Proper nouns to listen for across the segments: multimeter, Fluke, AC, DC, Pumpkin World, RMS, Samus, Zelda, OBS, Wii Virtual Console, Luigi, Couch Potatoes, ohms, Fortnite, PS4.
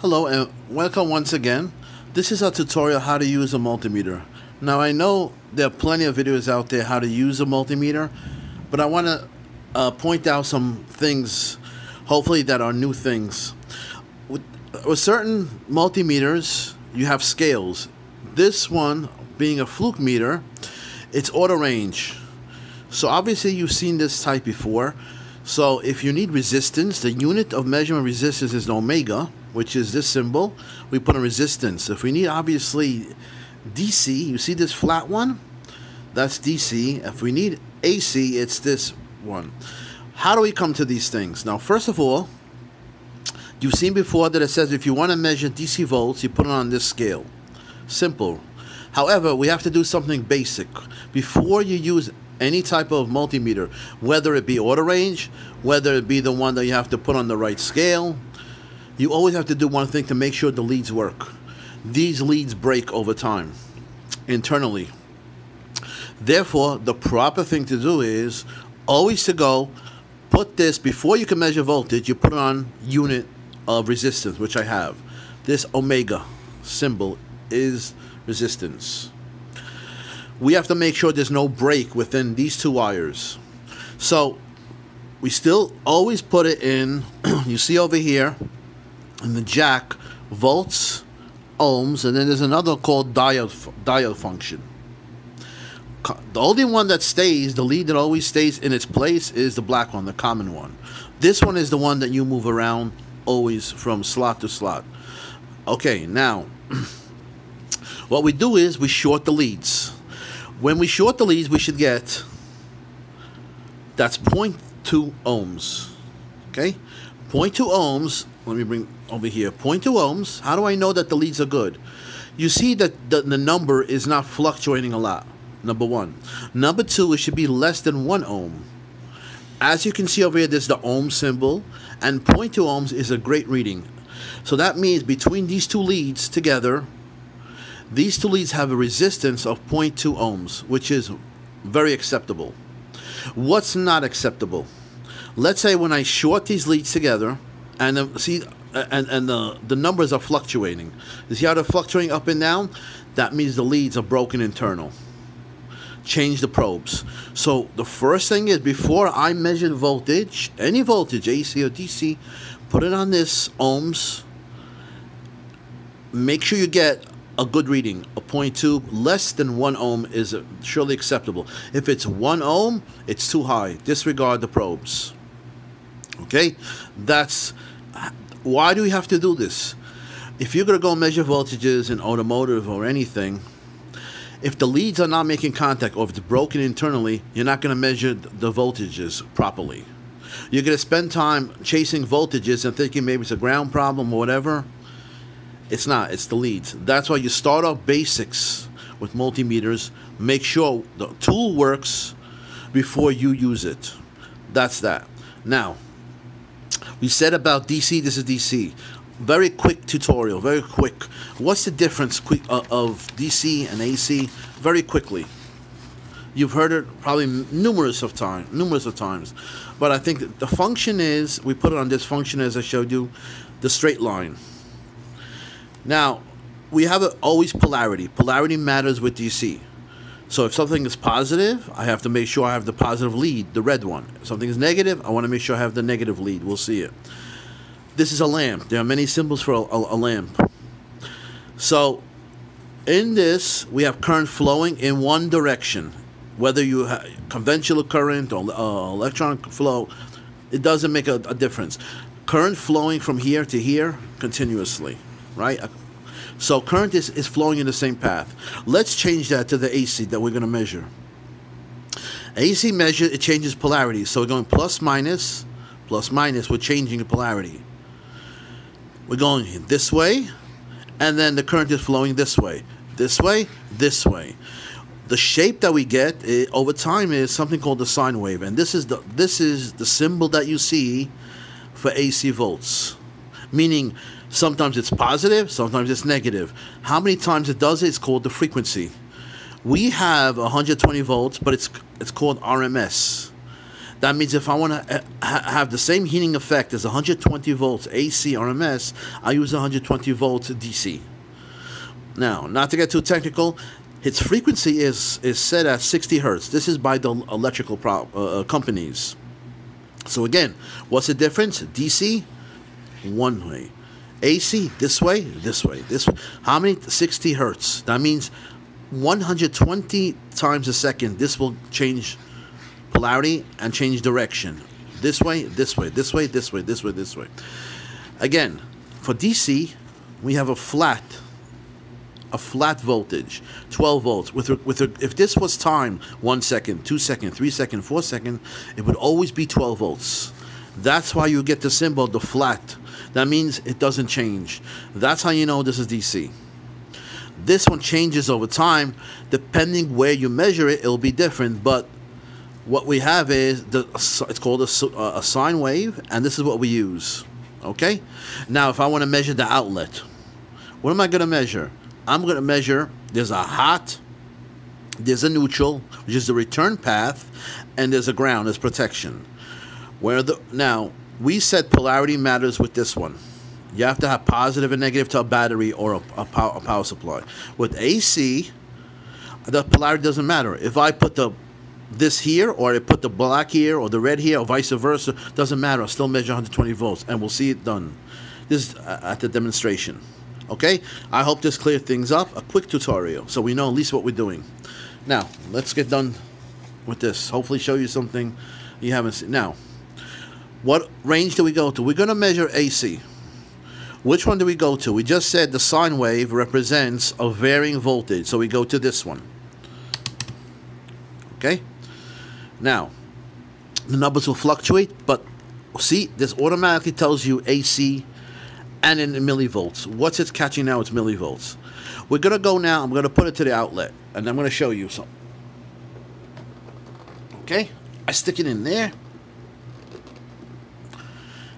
Hello and welcome once again. This is a tutorial how to use a multimeter. Now I know there are plenty of videos out there how to use a multimeter, but I want to point out some things, hopefully that are new things. With certain multimeters, you have scales. This one, being a Fluke meter, it's auto range. So obviously you've seen this type before. So if you need resistance, the unit of measurement resistance is the omega, which is this symbol. We put a resistance. If we need, obviously, DC, you see this flat one? That's DC. If we need AC, it's this one. How do we come to these things? Now, first of all, you've seen before that it says if you want to measure DC volts, you put it on this scale. Simple. However, we have to do something basic. Before you use any type of multimeter, whether it be auto range, whether it be the one that you have to put on the right scale, you always have to do one thing to make sure the leads work. These leads break over time, internally. Therefore, the proper thing to do is always to go, put this, before you can measure voltage, you put on unit of resistance, which I have. This omega symbol is resistance. We have to make sure there's no break within these two wires. So we still always put it in, you see over here, in the jack, volts, ohms, and then there's another called diode function. The only one that stays, the lead that always stays in its place, is the black one, the common one. This one is the one that you move around always from slot to slot. Okay, now, what we do is we short the leads. When we short the leads, we should get, that's 0.2 ohms, okay? 0.2 ohms, let me bring over here, 0.2 ohms. How do I know that the leads are good? You see that the number is not fluctuating a lot, number one. Number two, it should be less than 1 ohm. As you can see over here, there's the ohm symbol, and 0.2 ohms is a great reading. So that means between these two leads together, these two leads have a resistance of 0.2 ohms, which is very acceptable. What's not acceptable? Let's say when I short these leads together, and see, and the numbers are fluctuating. You see how they're fluctuating up and down? That means the leads are broken internal. Change the probes. So the first thing is, before I measure voltage, any voltage, AC or DC, put it on this ohms. Make sure you get a good reading, a 0.2, less than 1 ohm is surely acceptable. If it's 1 ohm, it's too high. Disregard the probes. Okay? That's why do we have to do this? If you're going to go measure voltages in automotive or anything, if the leads are not making contact or if it's broken internally, you're not going to measure the voltages properly. You're going to spend time chasing voltages and thinking maybe it's a ground problem or whatever. It's not, it's the leads. That's why you start off basics with multimeters. Make sure the tool works before you use it. That's that. Now, we said about DC, this is DC. Very quick tutorial, very quick. What's the difference of DC and AC? Very quickly. You've heard it probably numerous of times. But I think that the function is, we put it on this function as I showed you, the straight line. Now, we have always polarity. Polarity matters with DC. So if something is positive, I have to make sure I have the positive lead, the red one. If something is negative, I want to make sure I have the negative lead. We'll see it. This is a lamp. There are many symbols for a lamp. So in this, we have current flowing in one direction. Whether you have conventional current or electron flow, it doesn't make a difference. Current flowing from here to here continuously. Right? So current is flowing in the same path. Let's change that to the AC that we're going to measure. AC measure, it changes polarity. So we're going plus, minus, we're changing the polarity. We're going this way, and then the current is flowing this way, this way, this way. The shape that we get over time is something called the sine wave, and this is the symbol that you see for AC volts, meaning sometimes it's positive, sometimes it's negative. How many times it does it, it's called the frequency. We have 120 volts, but it's called RMS. That means if I want to have the same heating effect as 120 volts AC RMS, I use 120 volts DC. Now, not to get too technical, its frequency is set at 60 hertz. This is by the electrical companies. So again, what's the difference? DC, one way. AC, this way, this way, this way. How many? 60 hertz. That means 120 times a second. This will change polarity and change direction. This way, this way, this way, this way, this way, this way. Again, for DC, we have a flat voltage, 12 volts. If this was time, 1 second, 2 second, 3 second, 4 second, it would always be 12 volts. That's why you get the symbol, the flat. That means it doesn't change. That's how you know this is DC. This one changes over time. Depending where you measure it, it'll be different. But what we have is, it's called a sine wave, and this is what we use. Okay? Now, if I want to measure the outlet, what am I going to measure? I'm going to measure, there's a hot, there's a neutral, which is the return path, and there's a ground, there's protection. Now, we said polarity matters with this one. You have to have positive and negative to a battery or a power supply. With AC, the polarity doesn't matter. If I put this here, or I put the black here, or the red here, or vice versa, doesn't matter. I'll still measure 120 volts, and we'll see it done. This is at the demonstration. Okay, I hope this cleared things up. A quick tutorial so we know at least what we're doing. Now, let's get done with this. Hopefully show you something you haven't seen. Now, what range do we go to? We're going to measure AC. Which one do we go to? We just said the sine wave represents a varying voltage, so we go to this one. Okay? Now, the numbers will fluctuate, but see, this automatically tells you AC and in millivolts. What's it catching now? It's millivolts. We're going to go now. I'm going to put it to the outlet, and I'm going to show you some. Okay? I stick it in there.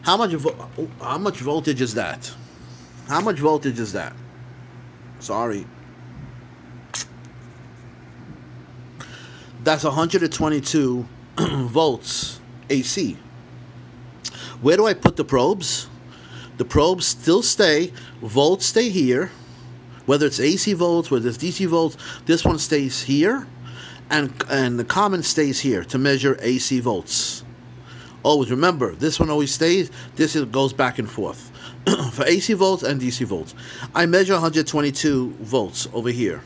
How much voltage is that? How much voltage is that? Sorry. That's 122 volts AC. Where do I put the probes? The probes still stay, volts stay here, whether it's AC volts, whether it's DC volts, this one stays here, and the common stays here to measure AC volts. Always remember, this one always stays, this goes back and forth. For AC volts and DC volts. I measure 122 volts over here.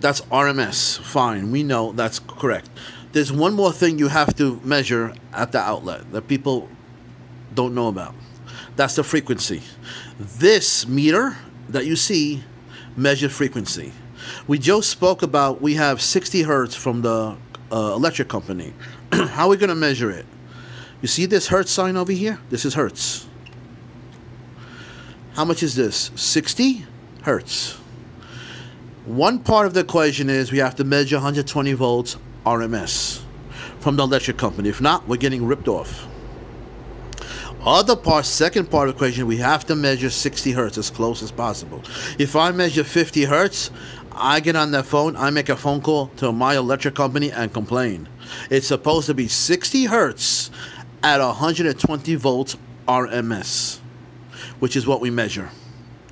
That's RMS, fine, we know that's correct. There's one more thing you have to measure at the outlet that people don't know about. That's the frequency. This meter that you see measures frequency. We just spoke about we have 60 hertz from the electric company. How are we going to measure it? You see this hertz sign over here? This is hertz. How much is this? 60 hertz. One part of the equation is we have to measure 120 volts RMS from the electric company. If not, we're getting ripped off. Other part, second part of the equation, we have to measure 60 hertz as close as possible. If I measure 50 hertz, I get on that phone, I make a phone call to my electric company and complain. It's supposed to be 60 hertz at 120 volts RMS, which is what we measure.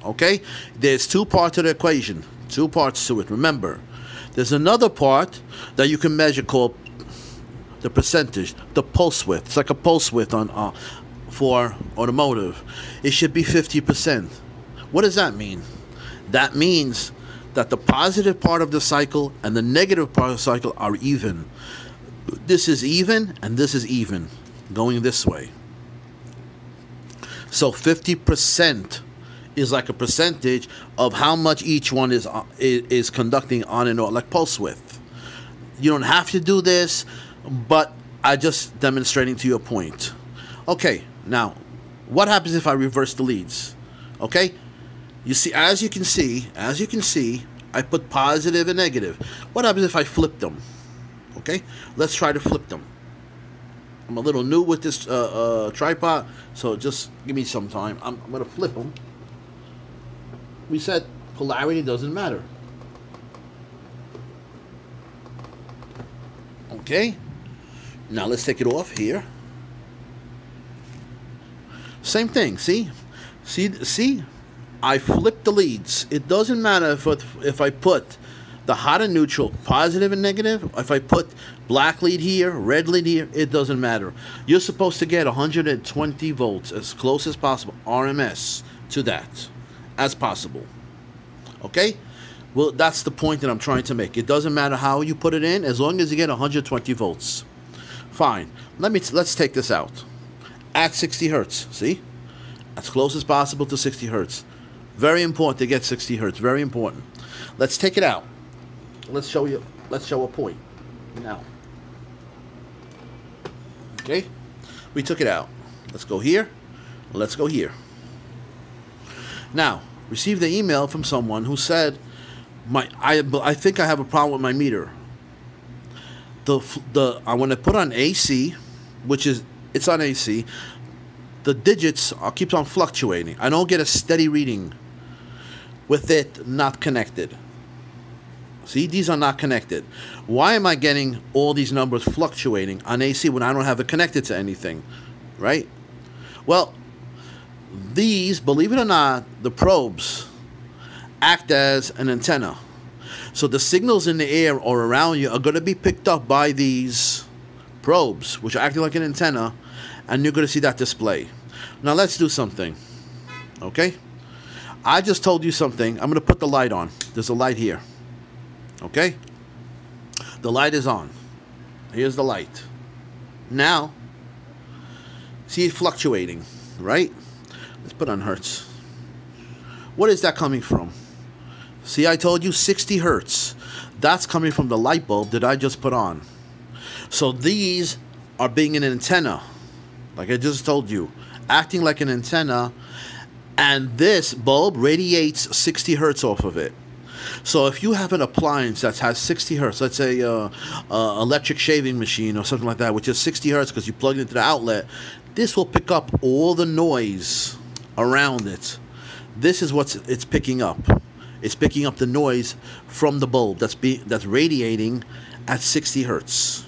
Okay? There's two parts to the equation, two parts to it. Remember, there's another part that you can measure called the percentage, the pulse width. It's like a pulse width on for automotive. It should be 50%. What does that mean? That means that the positive part of the cycle and the negative part of the cycle are even. This is even and this is even, going this way. So 50% is like a percentage of how much each one is conducting on and off, like pulse width. You don't have to do this, but I just demonstrating to you a point. Okay. Now, what happens if I reverse the leads? Okay? You see, as you can see, I put positive and negative. What happens if I flip them? Okay? Let's try to flip them. I'm a little new with this tripod, so just give me some time. I'm going to flip them. We said polarity doesn't matter. Okay? Now let's take it off here. Same thing, see? See? I flip the leads. It doesn't matter if I put the hot and neutral, positive and negative, if I put black lead here, red lead here, it doesn't matter. You're supposed to get 120 volts as close as possible, RMS, to that, as possible. Okay? Well, that's the point that I'm trying to make. It doesn't matter how you put it in, as long as you get 120 volts. Fine. Let's take this out. At 60 hertz, see? As close as possible to 60 hertz. Very important to get 60 hertz. Very important. Let's take it out. Let's show you. Let's show a point now. Okay, we took it out. Let's go here. Let's go here. Now, received the email from someone who said, "I think I have a problem with my meter. I want to put on AC, which is it's on AC." The digits keeps on fluctuating. I don't get a steady reading with it not connected. See, these are not connected. Why am I getting all these numbers fluctuating on AC when I don't have it connected to anything, right? Well, these, believe it or not, the probes act as an antenna. So the signals in the air or around you are going to be picked up by these probes, which are acting like an antenna, and you're going to see that display. Now let's do something. Okay? I just told you something. I'm going to put the light on. There's a light here. Okay? The light is on. Here's the light. Now, see it fluctuating, right? Let's put on hertz. What is that coming from? See, I told you 60 hertz. That's coming from the light bulb that I just put on. So these are being an antenna. Like I just told you, acting like an antenna, and this bulb radiates 60 hertz off of it. So if you have an appliance that has 60 hertz, let's say electric shaving machine or something like that, which is 60 hertz because you plug it into the outlet, this will pick up all the noise around it. This is what it's picking up. It's picking up the noise from the bulb that's radiating at 60 hertz.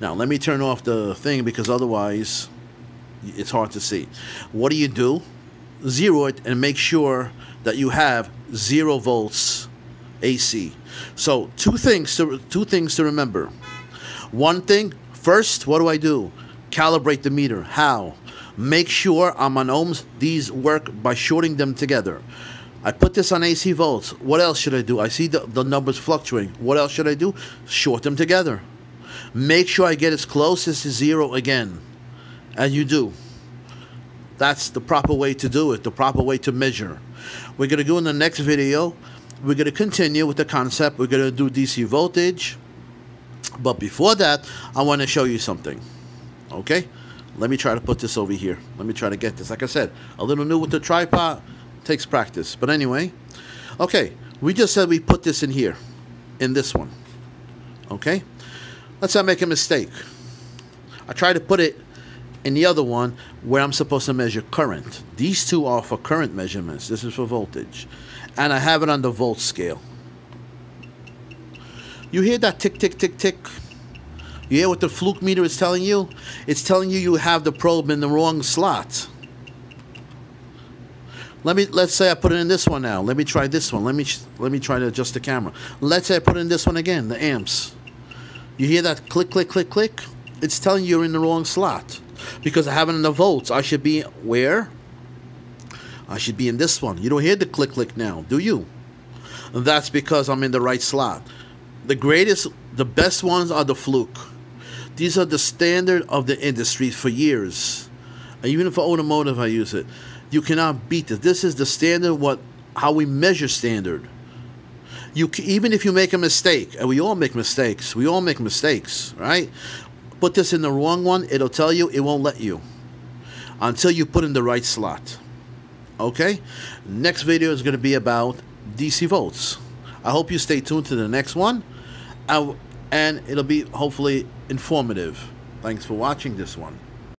Now let me turn off the thing because otherwise it's hard to see. What do? Zero it and make sure that you have 0 volts AC. So two things to remember. One thing, first, what do I do? Calibrate the meter. How? Make sure I'm on ohms. These work by shorting them together. I put this on AC volts. What else should I do? I see the numbers fluctuating. What else should I do? Short them together. Make sure I get as close as to 0 again. And you do. That's the proper way to do it, the proper way to measure. We're going to do in the next video, we're going to continue with the concept. We're going to do DC voltage. But before that, I want to show you something. Okay? Let me try to put this over here. Let me try to get this. Like I said, a little new with the tripod. Takes practice. But anyway. Okay. We just said we put this in here. In this one. Okay? Let's not make a mistake. I try to put it in the other one where I'm supposed to measure current. These two are for current measurements. This is for voltage. And I have it on the volt scale. You hear that tick, tick, tick, tick? You hear what the Fluke meter is telling you? It's telling you you have the probe in the wrong slot. Let's say I put it in this one now. Let me try this one. Let me try to adjust the camera. Let's say I put it in this one again, the amps. You hear that click, click, click, click? It's telling you you're in the wrong slot. Because I have it in the volts. I should be where? I should be in this one. You don't hear the click, click now, do you? That's because I'm in the right slot. The best ones are the Fluke. These are the standard of the industry for years. Even for automotive, I use it. You cannot beat this. This is the standard, how we measure standard. Even if you make a mistake, and we all make mistakes, right? Put this in the wrong one, it'll tell you, it won't let you until you put in the right slot. Okay? Next video is going to be about DC volts. I hope you stay tuned to the next one, and it'll be hopefully informative. Thanks for watching this one.